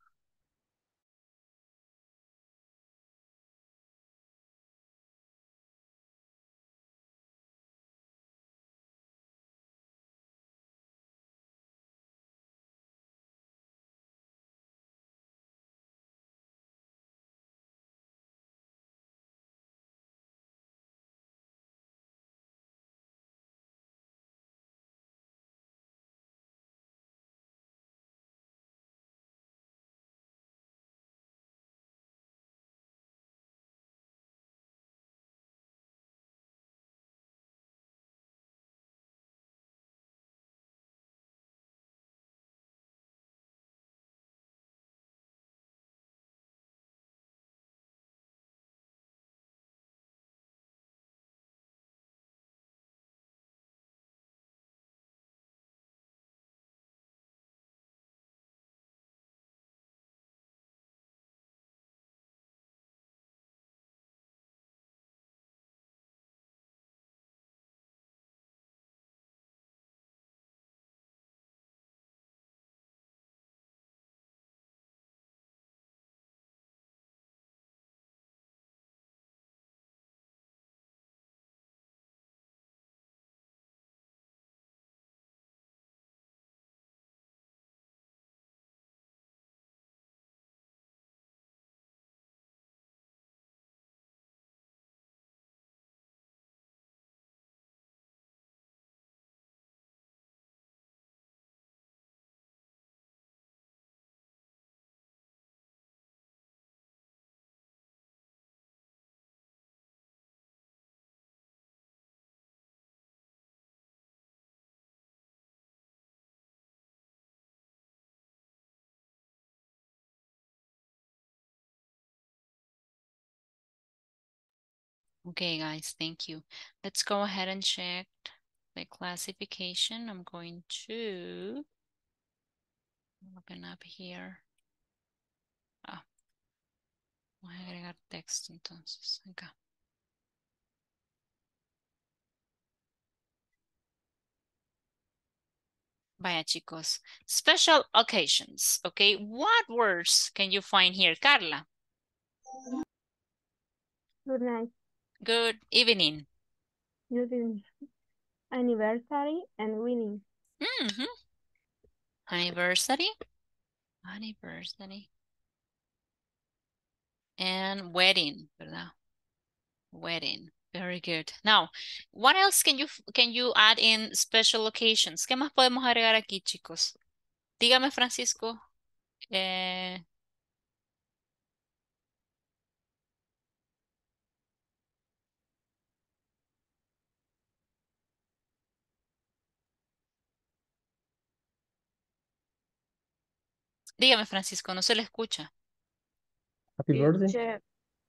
Okay, guys, thank you. Let's go ahead and check the classification. I'm going to, I'm looking up here. Ah, voy a agregar texto entonces, acá. Vaya, chicos. Special occasions, okay? What words can you find here, Carla? Good night. Good evening. Good anniversary and winning. Mm-hmm. Anniversary. Anniversary. And wedding, ¿verdad? Wedding. Very good. Now, what else can you can you add in special occasions? ¿Qué más podemos agregar aquí, chicos? Dígame, Francisco. Eh... Dígame, Francisco, no se le escucha. Happy birthday.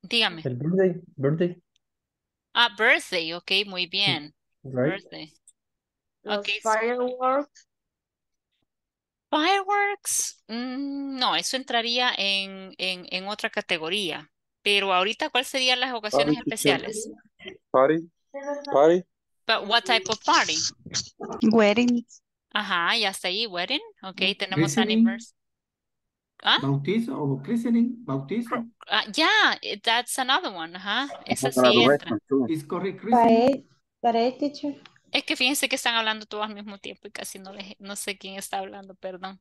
Dígame. El birthday, birthday. Ah, birthday, ok, muy bien. Right. Birthday. Los okay, fireworks. So... Fireworks, mm, no, eso entraría en, en, en otra categoría. Pero ahorita, ¿cuáles serían las ocasiones party, especiales? Party, party. But what type of party? Wedding. Ajá, ya está ahí, wedding. Ok, tenemos anniversary. ¿Ah? Bautizo o christening, bautizo. Uh, yeah, that's another one. Ajá, esa sí entra. Is correct, christening. Parade, teacher. Es que fíjense que están hablando todos al mismo tiempo y casi no, les, no sé quién está hablando, perdón.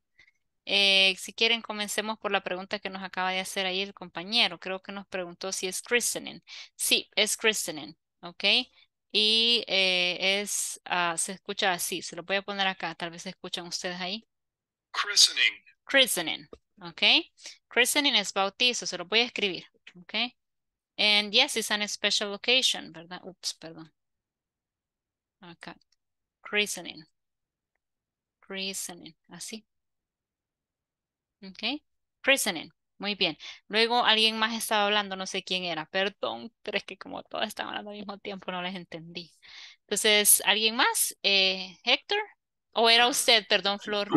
Eh, si quieren, comencemos por la pregunta que nos acaba de hacer ahí el compañero. Creo que nos preguntó si es christening. Sí, es christening, ¿ok? Y eh, es, uh, se escucha así, se lo voy a poner acá, tal vez se escuchan ustedes ahí. Christening. Christening, ¿ok? Christening es bautizo, se lo voy a escribir, ¿ok? And yes, it's an special occasion, ¿verdad? Ups, perdón. Acá, christening, christening, así, ok, christening, muy bien. Luego alguien más estaba hablando, no sé quién era, perdón, pero es que como todos estaban hablando al mismo tiempo no les entendí. Entonces, ¿alguien más? Eh, ¿Héctor? ¿O era usted? Perdón, Flor.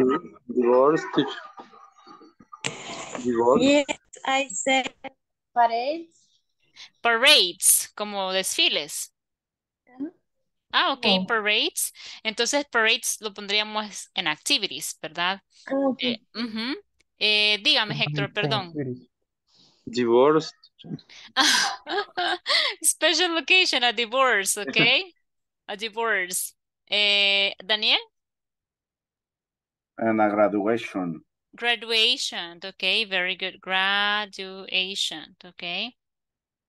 Divorce. Divorce. Yes, I said parades. Parades, como desfiles. Ah, ok, no. Parades. Entonces, parades lo pondríamos en activities, ¿verdad? Oh, okay. eh, uh -huh. eh, dígame, Héctor, perdón. Divorce. Special location, a divorce, ok. A divorce. Eh, Daniel? And a graduation. Graduation, ok, very good. Graduation, ok.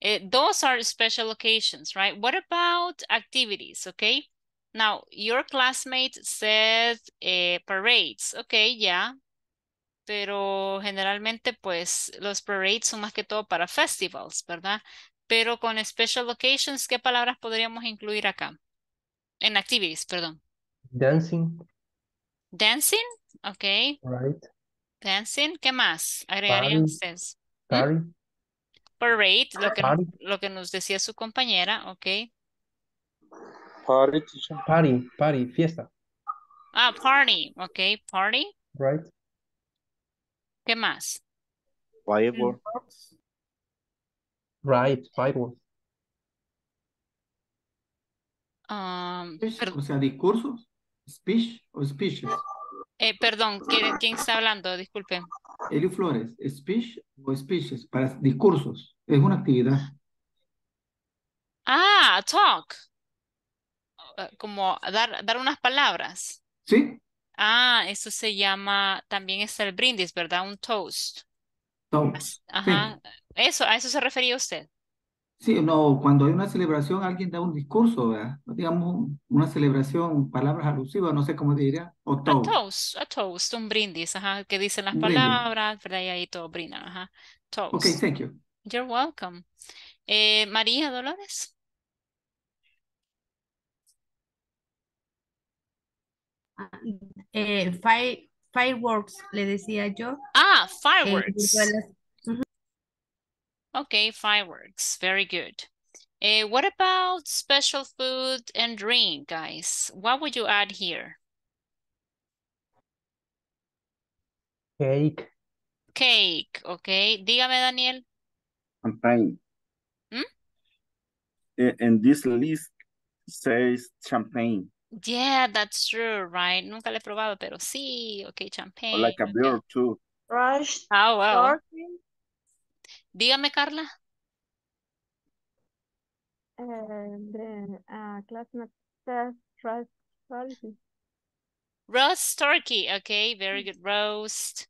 Uh, those are special occasions, right? What about activities, okay? Now, your classmate said uh, parades, okay, yeah. Pero generalmente, pues, los parades son más que todo para festivals, ¿verdad? Pero con special occasions, ¿qué palabras podríamos incluir acá? En activities, perdón. Dancing. Dancing, okay. Right. Dancing, ¿qué más? Agregarían ustedes. Party. ¿Mm? Parade, lo que, party. Lo que nos decía su compañera, ok. Party, party, party, fiesta. Ah, party, ok, party. Right. ¿Qué más? Fireworks. Right, fireworks. Um, o sea, discursos, speech o speeches. Eh, perdón, ¿quién, ¿quién está hablando? Disculpen. Eliu Flores, speech o speeches, para discursos, es una actividad. Ah, talk. Como dar, dar unas palabras. Sí. Ah, eso se llama, también es el brindis, ¿verdad? Un toast. Toast. Ajá. Sí. Eso, ¿a eso se refería usted? Sí, no, cuando hay una celebración, alguien da un discurso, ¿verdad? Digamos, una celebración, palabras alusivas, no sé cómo diría, o toast. A toast, a toast, un brindis, ajá, que dicen las palabras, ¿verdad? Y ahí todo brindan, ajá, toast. Ok, thank you. You're welcome. Eh, María Dolores. Eh, fire, fireworks, le decía yo. Ah, fireworks. Eh, Okay, fireworks. Very good. Uh, what about special food and drink, guys? What would you add here? Cake. Cake, okay. Dígame, Daniel. Champagne. Hmm? And this list says champagne. Yeah, that's true, right? Nunca le he probado, pero sí. Okay, champagne. Or like a beer, okay. Too. Rush. Oh, wow. Sorting. Dígame, Carla. Roast turkey, okay, very good. Roast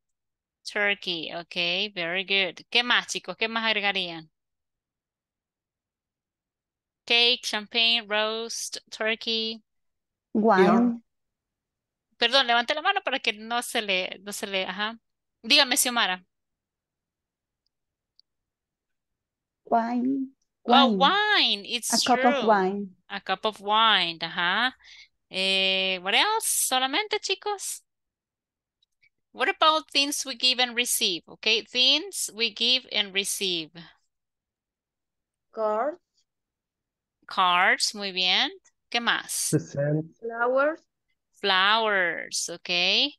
turkey, okay, very good. ¿Qué más, chicos? ¿Qué más agregarían? Cake, champagne, roast, turkey. Wine. Perdón, levante la mano para que no se le, no se le, ajá. Dígame, Xiomara. Wine. Wine. Oh, wine. It's a true. Cup of wine. A cup of wine, ajá. Eh, what else? Solamente, chicos. What about things we give and receive? Okay, things we give and receive. Cards. Cards, muy bien. ¿Qué más? Present. Flowers. Flowers, okay.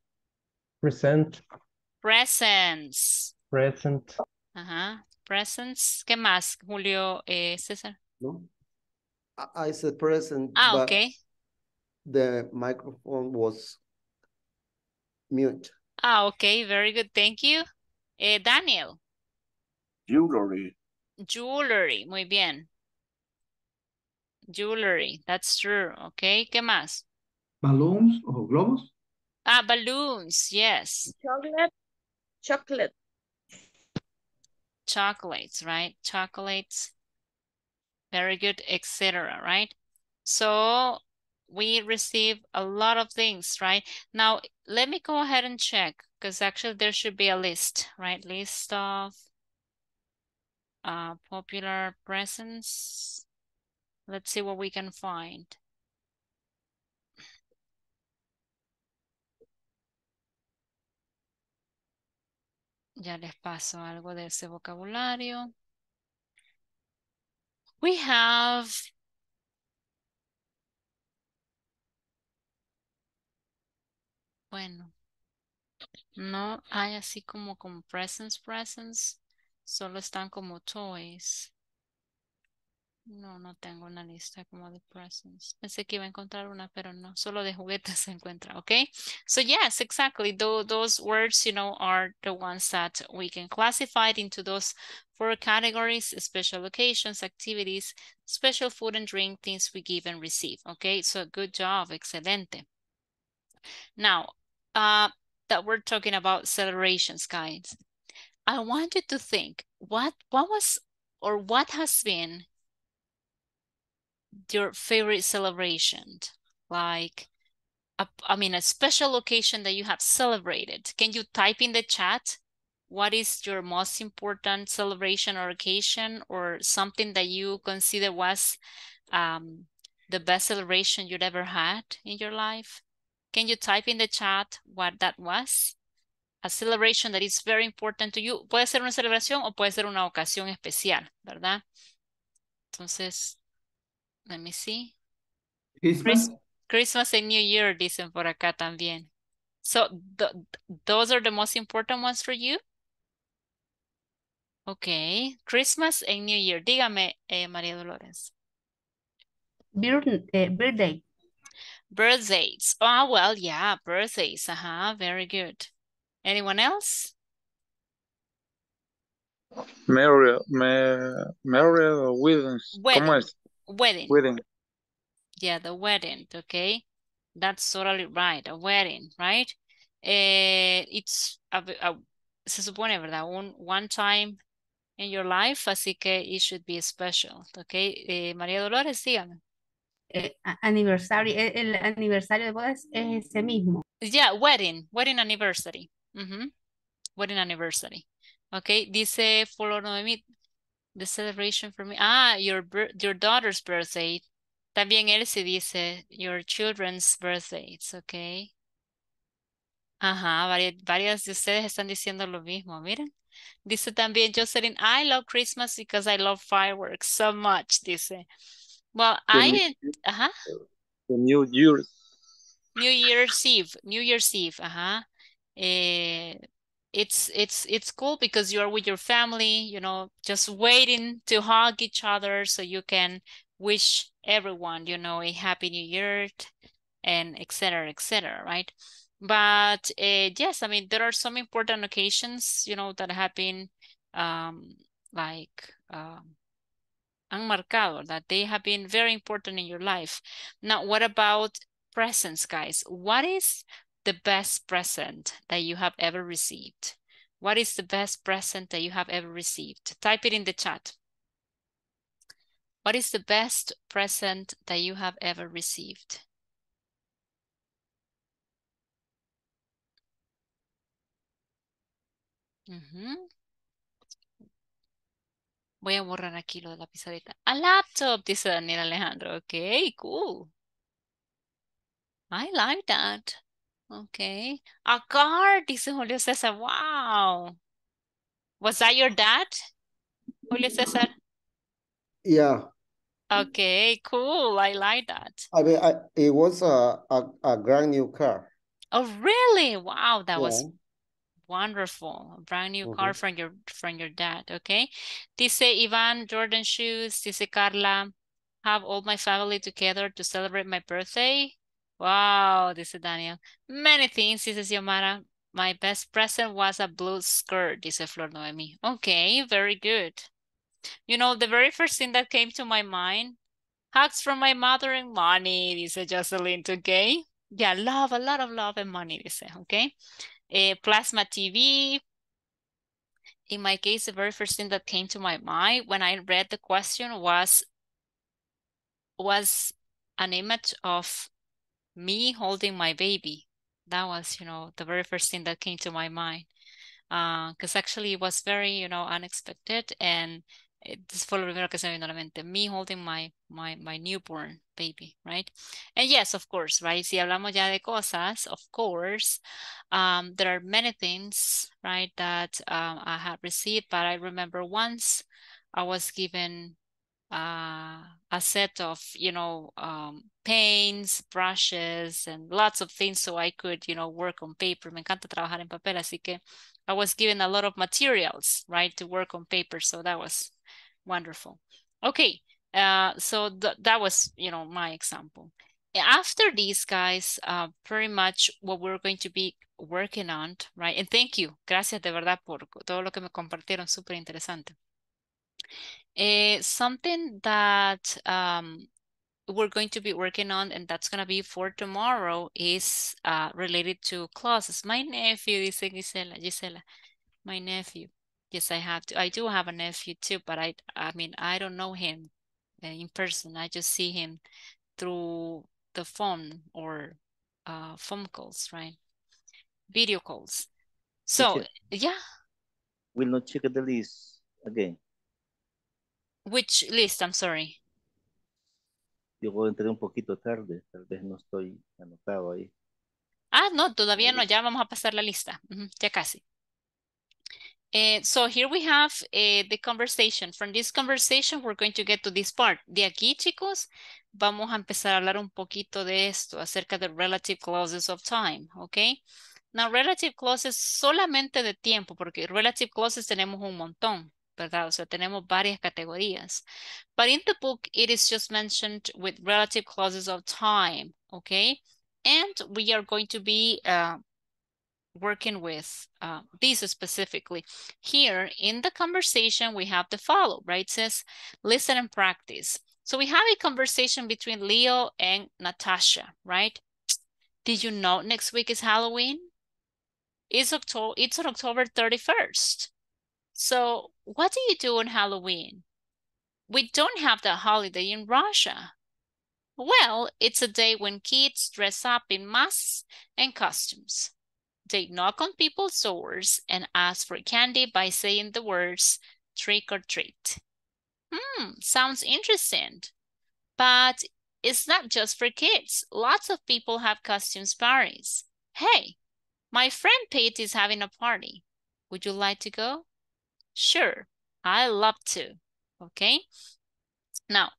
Present. Presents. Present. Ajá, presents. ¿Qué más, Julio eh, César? No, I said present. Ah, but okay. The microphone was mute. Ah, okay, very good, thank you. Eh, Daniel. Jewelry. Jewelry, muy bien. Jewelry, that's true, okay. ¿Qué más? Balloons o globos. Ah, balloons, yes. Chocolate. Chocolate. Chocolates, right? Chocolates. Very good, et cetera, right? So we receive a lot of things, right? Now, let me go ahead and check, because actually there should be a list, right? List of uh, popular presents. Let's see what we can find. Ya les paso algo de ese vocabulario. We have Bueno, no hay así como como presents, presents. Solo están como toys. No, no tengo una lista como de presents. Pensé que iba a encontrar una, pero no. Solo de juguetes se encuentra, okay? So yes, exactly. Th those words, you know, are the ones that we can classify into those four categories: special occasions, activities, special food and drink, things we give and receive, okay? So good job, excelente. Now, uh, that we're talking about celebrations, guys. I want you to think, what, what was or what has been your favorite celebration, like a, I mean a special occasion that you have celebrated. Can you type in the chat what is your most important celebration or occasion, or something that you consider was um, the best celebration you'd ever had in your life? Can you type in the chat what that was? A celebration that is very important to you. Puede ser una celebración o puede ser una ocasión especial, ¿verdad? Entonces, let me see. Christmas. Christmas and New Year, dicen por acá también. So th those are the most important ones for you? Okay. Christmas and New Year. Dígame, eh, Maria Dolores. Bir eh, birthday. Birthdays. Oh, well, yeah, birthdays. Uh-huh, very good. Anyone else? Married weddings. Wedding. Wedding. Wedding. Yeah, the wedding, okay? That's totally right, a wedding, right? Eh, it's, a, a, se supone, ¿verdad? Un, one time in your life, así que it should be special, okay? Eh, Maria Dolores, dígame. Eh, anniversary, el, el aniversario de bodas es ese mismo. Yeah, wedding, wedding anniversary. Mm-hmm. Wedding anniversary. Okay, dice Flor Noemí, the celebration for me. Ah, your your daughter's birthday. También Elsie dice, your children's birthdays, okay. Ajá, varias, varias de ustedes están diciendo lo mismo, miren. Dice también Jocelyn, I love Christmas because I love fireworks so much, dice. Well, the I did, uh-huh. The New Year's. New Year's Eve, New Year's Eve, uh-huh. Eh, it's, it's, it's cool because you're with your family, you know, just waiting to hug each other so you can wish everyone, you know, a happy new year and et cetera, et cetera, right? But eh, yes, I mean, there are some important occasions, you know, that have been um, like, um, han marcado, that they have been very important in your life. Now, what about presents, guys? What is the best present that you have ever received? What is the best present that you have ever received? Type it in the chat. What is the best present that you have ever received? Uh-huh. Voy a borrar aquí lo de la pizarrita. A laptop, dice Daniel Alejandro. Okay, cool. I like that. Okay. A car, dice Julio César. Wow. Was that your dad, Julio César? Yeah. Okay, cool. I like that. I mean, I, it was a, a, a brand new car. Oh, really? Wow, that yeah. was wonderful. A brand new mm-hmm. car from your from your dad, okay? Dice Iván, Jordan shoes. Dice Carla, have all my family together to celebrate my birthday. Wow, dice Daniel. Many things, dice Xiomara. My best present was a blue skirt, dice Flor Noemi. Okay, very good. You know, the very first thing that came to my mind, hugs from my mother and money, dice Jocelyn, okay? Yeah, love, a lot of love and money, dice, okay? Uh, plasma T V. In my case, the very first thing that came to my mind when I read the question was, was an image of me holding my baby. That was, you know, the very first thing that came to my mind. Because uh, actually it was very, you know, unexpected. And this fue lo primero que se me vino a la mente. Me holding my, my, my newborn baby, right? And yes, of course, right? Si hablamos ya de cosas, of course, um, there are many things, right, that um, I had received. But I remember once I was given uh, a set of, you know, um, paints, brushes, and lots of things so I could, you know, work on paper. Me encanta trabajar en papel, así que I was given a lot of materials, right, to work on paper. So that was wonderful. Okay, uh, so th that was, you know, my example. After these guys, uh, pretty much what we're going to be working on, right? And thank you. Gracias de verdad por todo lo que me compartieron. Súper interesante. Eh, something that um, we're going to be working on, and that's going to be for tomorrow, is uh, related to classes. My nephew, dice Gisela, Gisela, my nephew. Yes, I have to. I do have a nephew too, but I, I mean, I don't know him in person. I just see him through the phone or uh, phone calls, right? Video calls. So, okay. Yeah. We'll not check the list again. Which list? I'm sorry. Yo entré un poquito tarde, tal vez no estoy anotado ahí. Ah, no, todavía no, ya vamos a pasar la lista, uh-huh, ya casi. Uh, so here we have uh, the conversation. From this conversation, we're going to get to this part. De aquí, chicos, vamos a empezar a hablar un poquito de esto, acerca de relative clauses of time, ¿ok? Now, relative clauses solamente de tiempo, porque relative clauses tenemos un montón. ¿Verdad? O sea, tenemos varias categorías. But in the book, it is just mentioned with relative clauses of time, okay? And we are going to be uh, working with uh, these specifically. Here in the conversation, we have the follow, right? It says, listen and practice. So we have a conversation between Leo and Natasha, right? Did you know next week is Halloween? It's, October, it's on October thirty-first. So what do you do on Halloween? We don't have that holiday in Russia. Well, it's a day when kids dress up in masks and costumes. They knock on people's doors and ask for candy by saying the words, trick or treat. Hmm, sounds interesting. But it's not just for kids. Lots of people have costumes parties. Hey, my friend Pete is having a party. Would you like to go? Sure, I love to, okay? Now,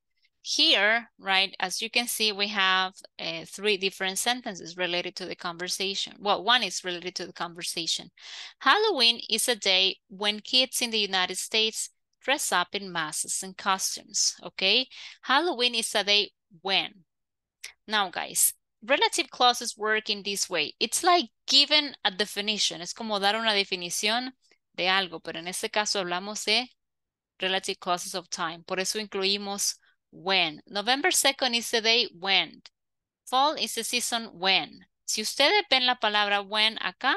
here, right, as you can see, we have uh, three different sentences related to the conversation. Well, one is related to the conversation. Halloween is a day when kids in the United States dress up in masks and costumes, okay? Halloween is a day when. Now, guys, relative clauses work in this way. It's like giving a definition. Es como dar una definición de algo, pero en este caso hablamos de relative clauses of time. Por eso incluimos when. November second is the day when. Fall is the season when. Si ustedes ven la palabra when acá,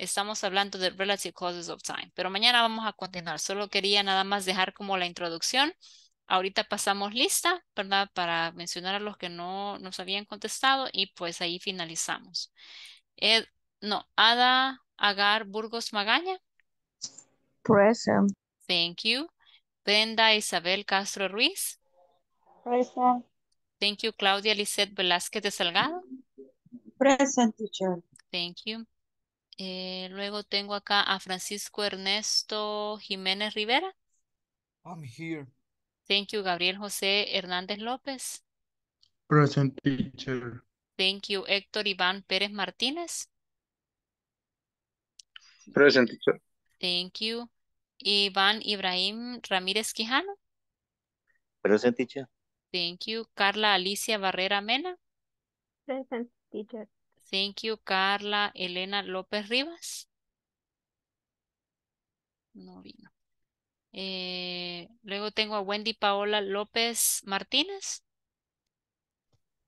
estamos hablando de relative clauses of time. Pero mañana vamos a continuar. Solo quería nada más dejar como la introducción. Ahorita pasamos lista, ¿verdad? Para mencionar a los que no nos habían contestado y pues ahí finalizamos. Ed, no, Ada Agar Burgos Magaña. Present. Thank you. Brenda Isabel Castro Ruiz. Present. Thank you. Claudia Lizette Velázquez de Salgado. Present, teacher. Thank you. Eh, luego tengo acá a Francisco Ernesto Jiménez Rivera. I'm here. Thank you. Gabriel José Hernández López. Present, teacher. Thank you. Héctor Iván Pérez Martínez. Present, teacher. Thank you. Iván Ibrahim Ramírez Quijano. Present, teacher. Thank you. Carla Alicia Barrera Mena. Present, teacher. Thank you. Carla Elena López Rivas. No vino. Eh, luego tengo a Wendy Paola López Martínez.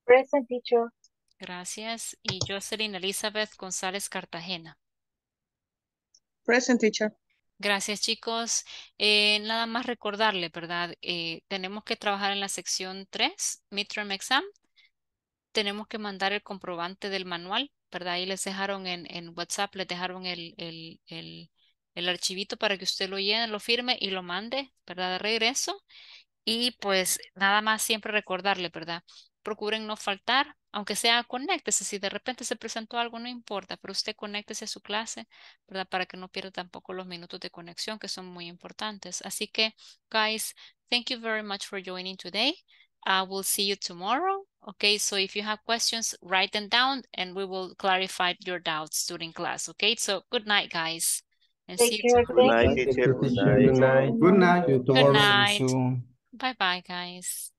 Present, teacher. Gracias. Y Jocelyn Elizabeth González Cartagena. Present, teacher. Gracias, chicos. Eh, nada más recordarle, ¿verdad? Eh, tenemos que trabajar en la sección tres, Midterm Exam. Tenemos que mandar el comprobante del manual, ¿verdad? Ahí les dejaron en, en WhatsApp, les dejaron el, el, el, el archivito para que usted lo llene, lo firme y lo mande, ¿verdad? De regreso. Y pues nada más siempre recordarle, ¿verdad? Procuren no faltar, aunque sea conéctese, si de repente se presentó algo no importa, pero usted conéctese a su clase, ¿verdad? Para que no pierda tampoco los minutos de conexión que son muy importantes. Así que, guys, thank you very much for joining today. I will see you tomorrow. Okay, so if you have questions, write them down and we will clarify your doubts during class. Okay, so good night, guys. And see you tomorrow. Good night. Good night. Good night. Good night. Bye-bye, guys.